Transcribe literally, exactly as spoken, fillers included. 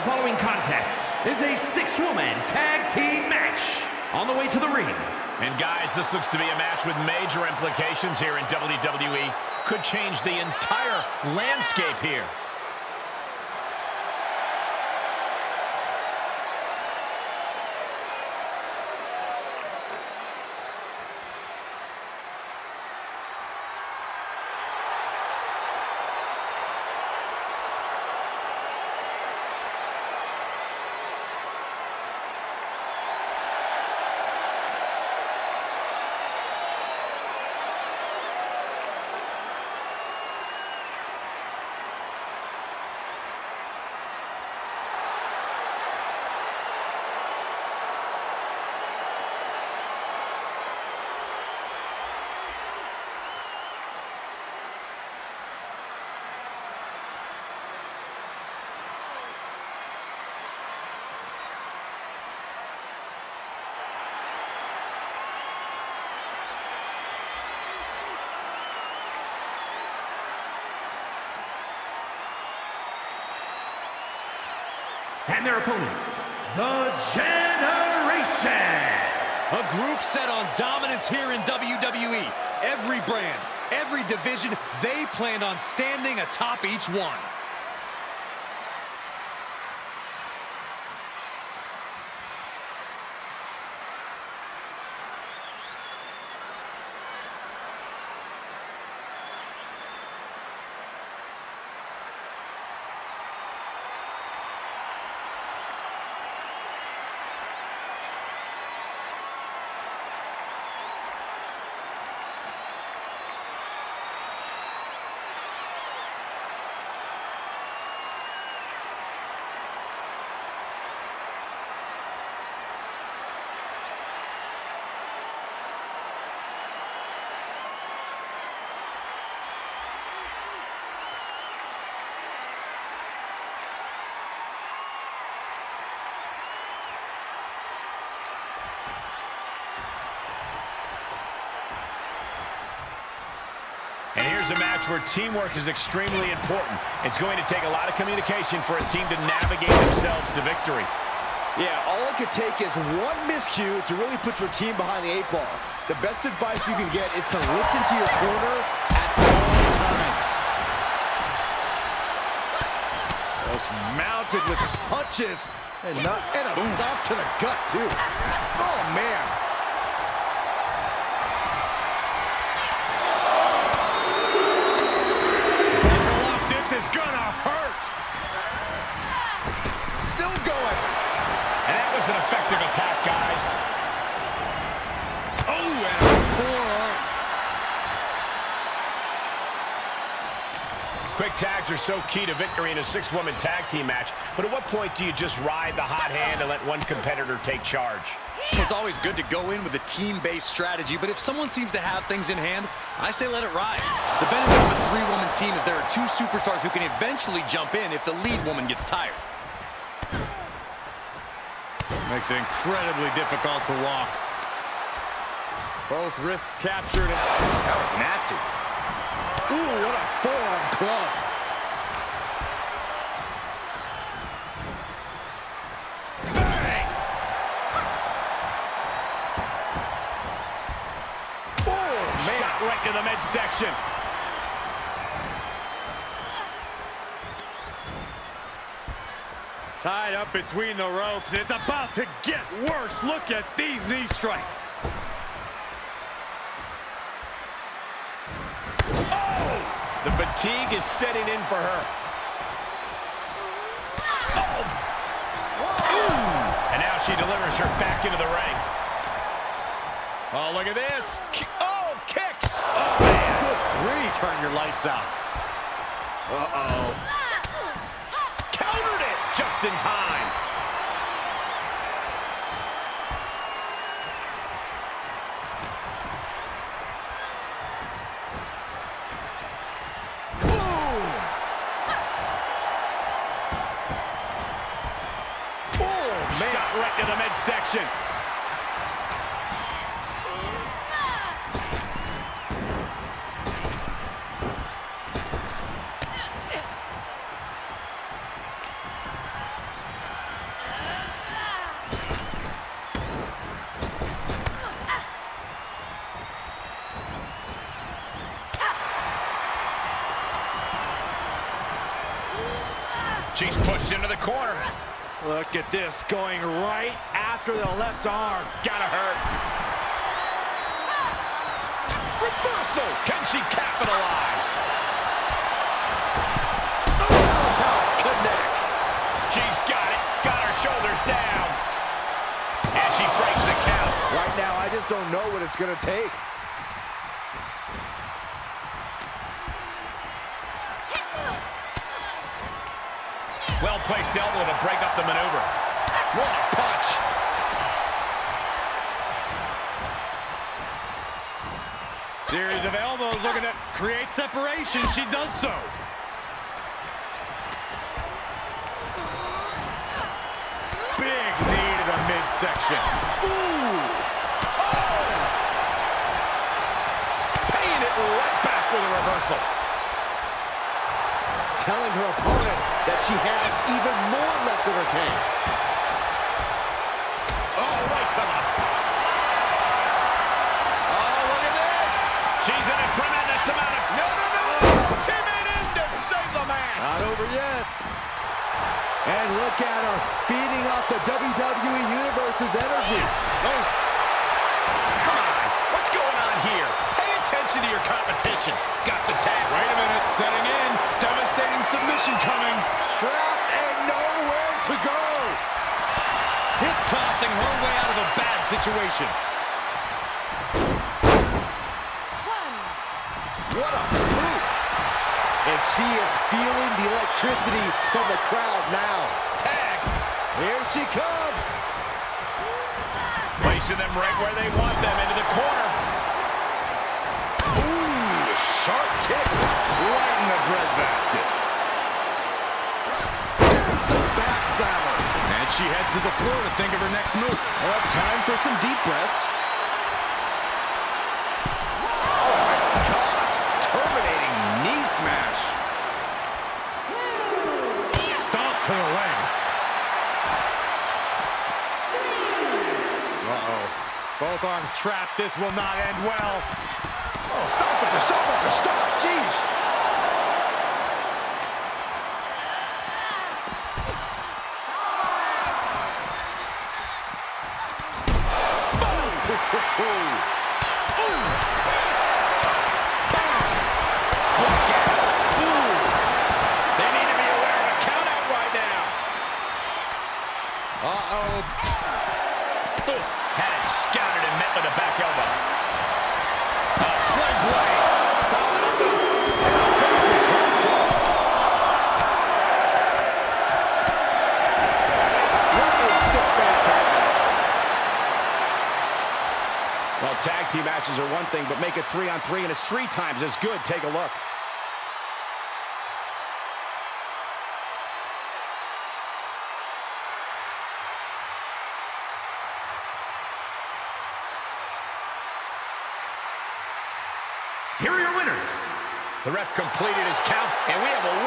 The following contest is a six-woman tag team match on the way to the ring. And guys, this looks to be a match with major implications here in W W E. Could change the entire landscape here. And their opponents, The Generation. A group set on dominance here in W W E. Every brand, every division, they planned on standing atop each one. And here's a match where teamwork is extremely important. It's going to take a lot of communication for a team to navigate themselves to victory. Yeah, all it could take is one miscue to really put your team behind the eight ball. The best advice you can get is to listen to your corner at all times. Just mounted with punches and, not, and a Oof. stop to the gut, too. Oh, man. An effective attack, guys. Oh, and a forearm. Quick tags are so key to victory in a six-woman tag team match, but at what point do you just ride the hot hand and let one competitor take charge? It's always good to go in with a team-based strategy, but if someone seems to have things in hand, I say let it ride. The benefit of a three-woman team is there are two superstars who can eventually jump in if the lead woman gets tired. Makes it incredibly difficult to walk. Both wrists captured. And that was nasty. Ooh, what a forearm club. Bang! Oh, man. Shot right to the midsection. Tied up between the ropes. It's about to get worse. Look at these knee strikes. Oh! The fatigue is setting in for her. Oh! Ooh. And now she delivers her back into the ring. Oh, look at this. Oh, kicks. Oh, man. Good grief. Turn your lights out. Uh-oh. Just in time. Boom! Oh, man. Shot right to the midsection. She's pushed into the corner. Look at this, going right after the left arm. Gotta hurt. Reversal! Can she capitalize? Oh, house connects. She's got it. Got her shoulders down. And she breaks the count. Right now, I just don't know what it's going to take. Well-placed elbow to break up the maneuver. What a punch. Series of elbows looking to create separation. She does so. Big knee to the midsection. Ooh! Oh! Paying it right back with a reversal. Telling her opponent that she has even more left in her tank. Oh, right to the... She's in a tremendous amount of... No, no, no, no! Timid in to save the match! Not over yet. And look at her, feeding off the W W E Universe's energy. Oh. Come on, what's going on here? Pay attention to your competition. Got the tag. Wait a minute, setting in. Devastating submission coming. Trapped and nowhere to go. Hip tossing her way out of a bad situation. What a boot! And she is feeling the electricity from the crowd now. Tag! Here she comes! Placing them right where they want them, into the corner. Ooh, sharp kick. Right in the breadbasket. There's the backstabber. And she heads to the floor to think of her next move. Well, time for some deep breaths. Smash. Stomp to the leg. Uh-oh. Both arms trapped. This will not end well. Oh, stop it, stop it, stop. Jeez. Boom. Ooh. Uh-oh. Had it scouted and met with a back elbow. A sling blade. Look at a six-man tag match. Well, tag team matches are one thing, but make it three on three, and it's three times as good. Take a look. Here are your winners. The ref completed his count, and we have a